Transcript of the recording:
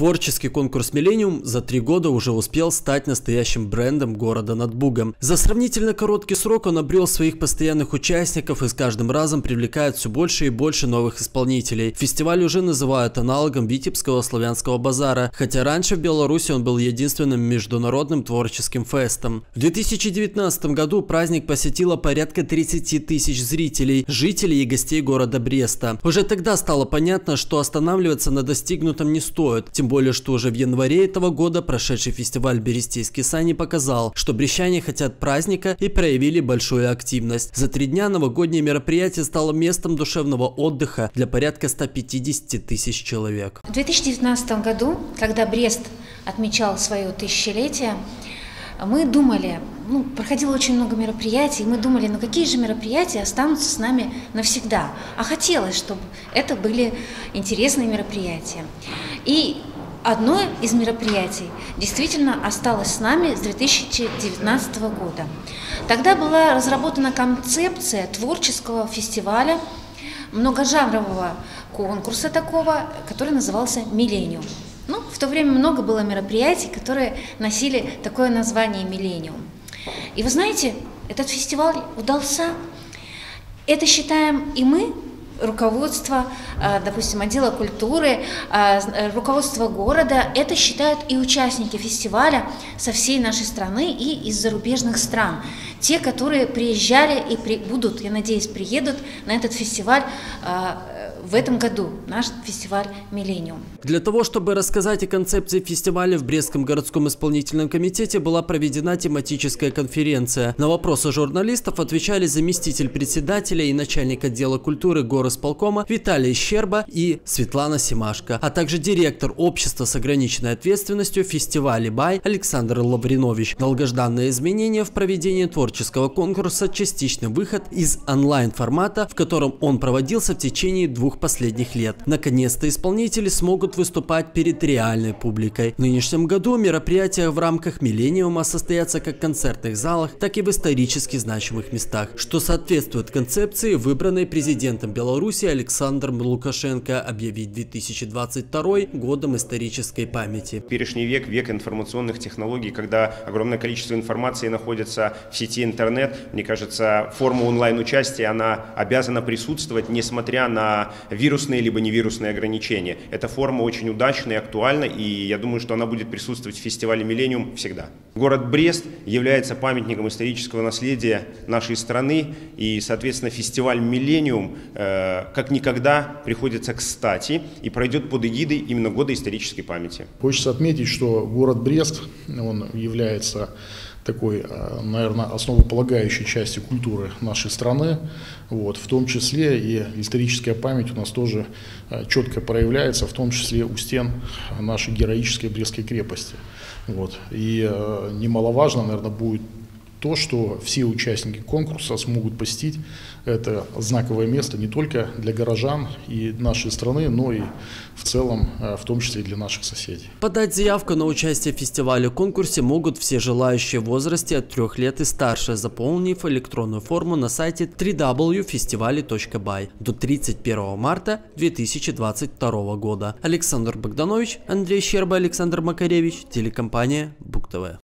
Творческий конкурс «Миллениум» за 3 года уже успел стать настоящим брендом города над Бугом. За сравнительно короткий срок он обрел своих постоянных участников и с каждым разом привлекает все больше и больше новых исполнителей. Фестиваль уже называют аналогом Витебского славянского базара, хотя раньше в Беларуси он был единственным международным творческим фестом. В 2019 году праздник посетило порядка 30 тысяч зрителей, жителей и гостей города Бреста. Уже тогда стало понятно, что останавливаться на достигнутом не стоит, тем более, что уже в январе этого года прошедший фестиваль «Берестейский сани» показал, что брестяне хотят праздника и проявили большую активность. За 3 дня новогоднее мероприятие стало местом душевного отдыха для порядка 150 тысяч человек. В 2019 году, когда Брест отмечал свое тысячелетие, мы думали, проходило очень много мероприятий, мы думали, какие же мероприятия останутся с нами навсегда. А хотелось, чтобы это были интересные мероприятия. И одно из мероприятий действительно осталось с нами с 2019 года. Тогда была разработана концепция творческого фестиваля, многожанрового конкурса такого, который назывался «Миллениум». В то время много было мероприятий, которые носили такое название «Миллениум». И вы знаете, этот фестиваль удался. Это считаем и мы, руководство, допустим, отдела культуры, руководство города, это считают и участники фестиваля со всей нашей страны и из зарубежных стран. Те, которые приезжали и будут, я надеюсь, приедут на этот фестиваль в этом году, наш фестиваль «Миллениум». Для того, чтобы рассказать о концепции фестиваля, в Брестском городском исполнительном комитете была проведена тематическая конференция. На вопросы журналистов отвечали заместитель председателя и начальник отдела культуры горосполкома Виталий Щерба и Светлана Симашко, а также директор общества с ограниченной ответственностью фестиваля «Бай» Александр Лавринович. Долгожданные изменения в проведении творческого конкурса – частичный выход из онлайн-формата, в котором он проводился в течение 2 последних лет. Наконец-то исполнители смогут выступать перед реальной публикой. В нынешнем году мероприятия в рамках «Миллениума» состоятся как в концертных залах, так и в исторически значимых местах, что соответствует концепции, выбранной президентом Беларуси Александром Лукашенко, объявить 2022 годом исторической памяти. Теперешний век – век информационных технологий, когда огромное количество информации находится в сети интернет. Мне кажется, форма онлайн-участия, она обязана присутствовать, несмотря на вирусные либо невирусные ограничения. Эта форма очень удачна и актуальна, и я думаю, что она будет присутствовать в фестивале «Миллениум» всегда. Город Брест является памятником исторического наследия нашей страны, и, соответственно, фестиваль «Миллениум» как никогда приходится кстати и пройдет под эгидой именно года исторической памяти. Хочется отметить, что город Брест, он является такой, наверное, основополагающей частью культуры нашей страны, в том числе и историческая память у нас тоже четко проявляется, в том числе у стен нашей героической Брестской крепости. И немаловажно, наверное, будет то, что все участники конкурса смогут посетить это знаковое место не только для горожан и нашей страны, но и в целом, в том числе и для наших соседей. Подать заявку на участие в фестивале в конкурсе могут все желающие в возрасте от 3 лет и старше, заполнив электронную форму на сайте www.festivali.by до 31 марта 2022 года. Александр Богданович, Андрей Щерба, Александр Макаревич, телекомпания БугТВ.